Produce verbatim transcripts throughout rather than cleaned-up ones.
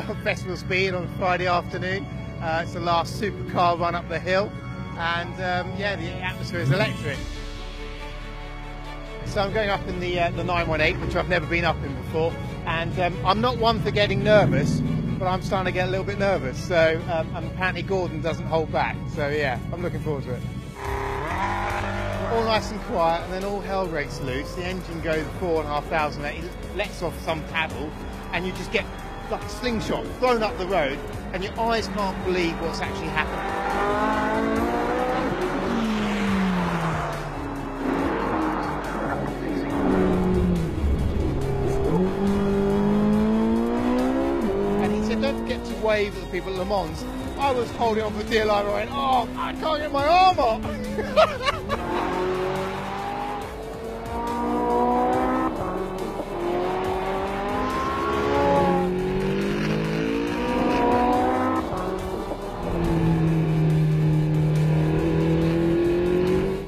for Festival Speed on Friday afternoon. Uh, it's the last supercar run up the hill, and um, yeah, the atmosphere is electric. So I'm going up in the, uh, the nine one eight, which I've never been up in before, and um, I'm not one for getting nervous, but I'm starting to get a little bit nervous. So um, and apparently Gordon doesn't hold back, so yeah, I'm looking forward to it. All nice and quiet, and then all hell breaks loose. The engine goes four and a half thousand, it lets off some paddle, and you just get like a slingshot thrown up the road, and your eyes can't believe what's actually happened. Wave at the people at Le Mans. I was holding on for dear life, and oh, I can't get my arm up.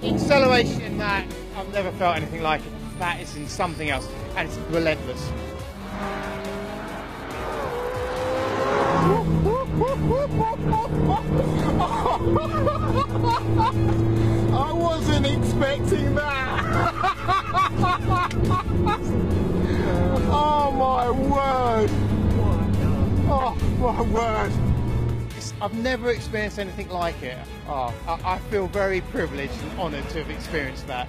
The acceleration in that, I've never felt anything like it. That is in something else, and it's relentless. I wasn't expecting that. Oh my word. Oh my word. It's, I've never experienced anything like it. Oh, I, I feel very privileged and honoured to have experienced that.